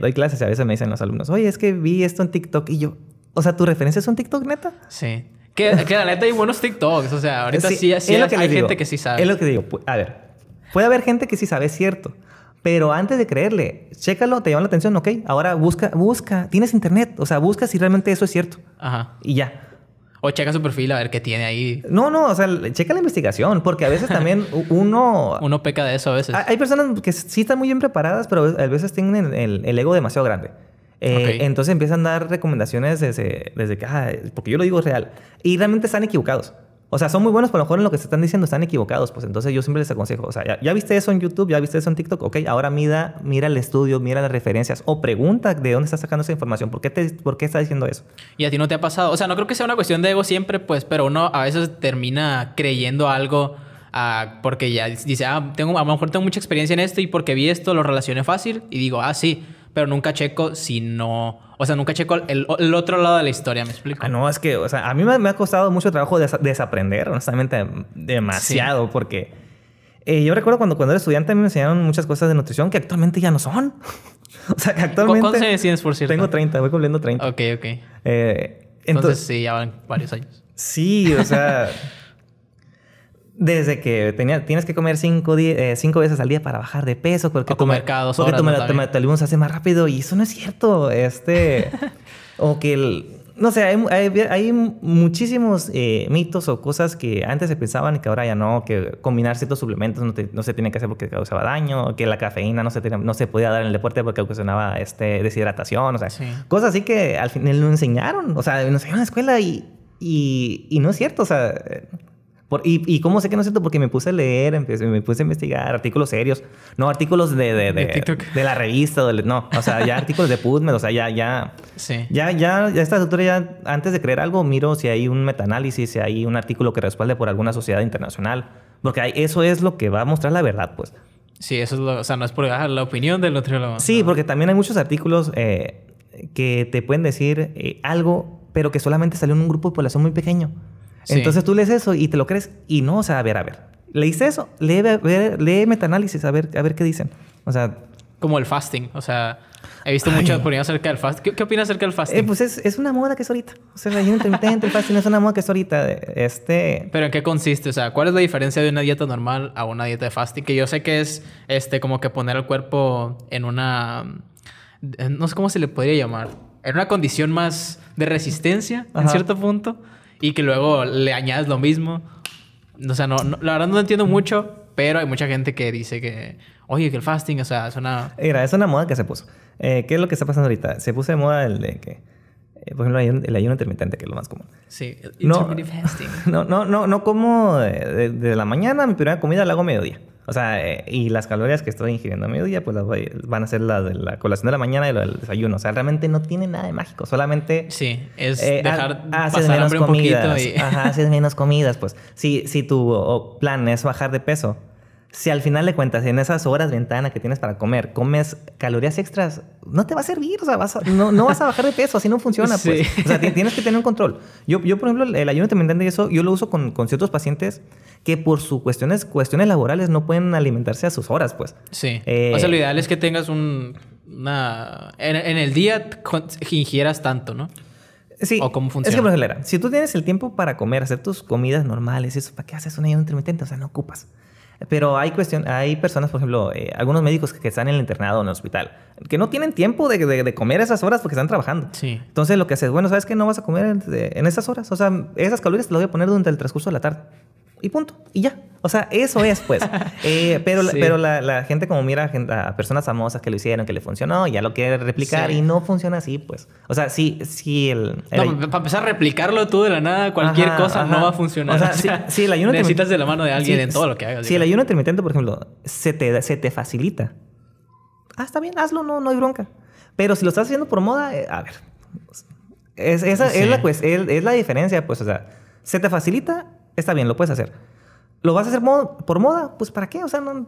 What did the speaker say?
doy clases y a veces me dicen los alumnos, oye, es que vi esto en TikTok y yo, o sea, ¿tu referencia es un TikTok, neta? Sí. Que la neta hay buenos TikToks. O sea, ahorita sí, hay gente que sí sabe. Es lo que digo. A ver, puede haber gente que sí sabe, es cierto. Pero antes de creerle, chécalo, te llama la atención, ok. Ahora busca. Tienes internet. O sea, busca si realmente eso es cierto. Ajá. Y ya. O checa su perfil a ver qué tiene ahí. No. O sea, checa la investigación. Porque a veces también uno... Uno peca de eso a veces. Hay personas que sí están muy bien preparadas, pero a veces tienen el ego demasiado grande. Okay. Entonces empiezan a dar recomendaciones desde que... Ah, porque yo lo digo real. Y realmente están equivocados. O sea, son muy buenos, pero a lo mejor en lo que se están diciendo están equivocados. Pues entonces yo siempre les aconsejo. O sea, ¿ya viste eso en YouTube? ¿Ya viste eso en TikTok? Ok, ahora mira el estudio, mira las referencias. O pregunta de dónde estás sacando esa información. ¿Por qué está diciendo eso? ¿Y a ti no te ha pasado? O sea, no creo que sea una cuestión de ego siempre, pues. Pero uno a veces termina creyendo algo... porque ya dice, a lo mejor tengo mucha experiencia en esto y porque vi esto lo relacioné fácil y digo, sí, pero nunca checo si no... O sea, nunca checo el otro lado de la historia, ¿me explico? No, es que, o sea, a mí me ha costado mucho trabajo desaprender, honestamente, demasiado, sí. Porque yo recuerdo cuando era estudiante a mí me enseñaron muchas cosas de nutrición que actualmente ya no son. O sea, que actualmente... ¿Cuántos años tienes, por cierto? Tengo 30, voy cumpliendo 30. Ok, ok. Entonces, sí, ya van varios años. Sí, o sea... Desde que tienes que comer 5 veces al día para bajar de peso. Porque o comer cada 2 horas. Porque tu metabolismo se hace más rápido. Y eso no es cierto. O que... no sé, hay muchísimos mitos o cosas que antes se pensaban y que ahora ya no. Que combinar ciertos suplementos no se tiene que hacer porque causaba daño. Que la cafeína no se podía dar en el deporte porque ocasionaba deshidratación. O sea, sí. Cosas así que al final nos enseñaron. O sea, nos enseñaron en la escuela y no es cierto. O sea... ¿Y cómo sé que no es cierto? Porque me puse a leer, me puse a investigar artículos serios. No artículos de la revista. No, o sea, ya artículos de PubMed. O sea, sí. Ya esta estructura ya, antes de creer algo, miro si hay un metaanálisis, si hay un artículo que respalde por alguna sociedad internacional. Porque eso es lo que va a mostrar la verdad, pues. Sí, eso es o sea, no es por la opinión del nutriólogo. Sí, porque también hay muchos artículos que te pueden decir algo, pero que solamente salió en un grupo de población muy pequeño. Sí. Entonces tú lees eso y te lo crees. Y no, o sea, a ver. ¿Leíste eso? Lee metaanálisis, a ver qué dicen. O sea... Como el fasting. O sea, he visto muchas opiniones acerca del fasting. ¿Qué opinas acerca del fasting? Pues es una moda que es ahorita. O sea, la ayuno intermitente, el fasting es una moda que es ahorita. ¿Pero en qué consiste? O sea, ¿cuál es la diferencia de una dieta normal a una dieta de fasting? Que yo sé que es como que poner al cuerpo en una... No sé cómo se le podría llamar. En una condición más de resistencia, en cierto punto. Y que luego le añades lo mismo. O sea, la verdad no entiendo mucho, pero hay mucha gente que dice que... Oye, que el fasting, o sea, es una... Mira, es una moda que se puso. ¿Qué es lo que está pasando ahorita? Se puso de moda el de que... Por ejemplo, el ayuno intermitente, que es lo más común. Sí, intermittent fasting. No como de la mañana. Mi primera comida la hago a mediodía. O sea, y las calorías que estoy ingiriendo a mediodía, pues van a ser las de la colación de la mañana y las del desayuno. O sea, realmente no tiene nada de mágico. Solamente... Sí, es dejar pasar menos comidas. Y... Ajá, haces menos comidas, pues. Si tu plan es bajar de peso, si al final de cuentas en esas horas ventana que tienes para comer, comes calorías extras, no te va a servir. O sea, no vas a bajar de peso. Así no funciona, pues. Sí. O sea, tienes que tener un control. Yo, por ejemplo, el ayuno intermitente y eso, yo lo uso con ciertos pacientes que por sus cuestiones laborales no pueden alimentarse a sus horas, pues. Sí. O sea, lo ideal es que tengas en el día ingieras tanto, ¿no? Sí. ¿O cómo funciona? Es que, por ejemplo, si tú tienes el tiempo para comer, hacer tus comidas normales, eso, ¿para qué haces un ayuno intermitente? O sea, no ocupas. Pero hay personas, por ejemplo, algunos médicos que están en el internado o en el hospital, que no tienen tiempo de comer esas horas porque están trabajando. Sí. Entonces, lo que haces, bueno, ¿sabes qué? No vas a comer en esas horas. O sea, esas calorías te las voy a poner durante el transcurso de la tarde. Y punto. Y ya. O sea, eso es, pues. Pero la gente como mira a personas famosas que lo hicieron, que le funcionó, ya lo quiere replicar y no funciona así, pues. O sea, para empezar a replicarlo tú de la nada, cualquier cosa no va a funcionar. O sea, el ayuno necesitas de la mano de alguien en todo lo que hagas. Si el ayuno intermitente, por ejemplo, se te facilita. Está bien, hazlo, no hay bronca. Pero si lo estás haciendo por moda, a ver. Es la diferencia, pues. O sea, se te facilita... Está bien, lo puedes hacer. ¿Lo vas a hacer por moda? Pues, ¿para qué? O sea, no...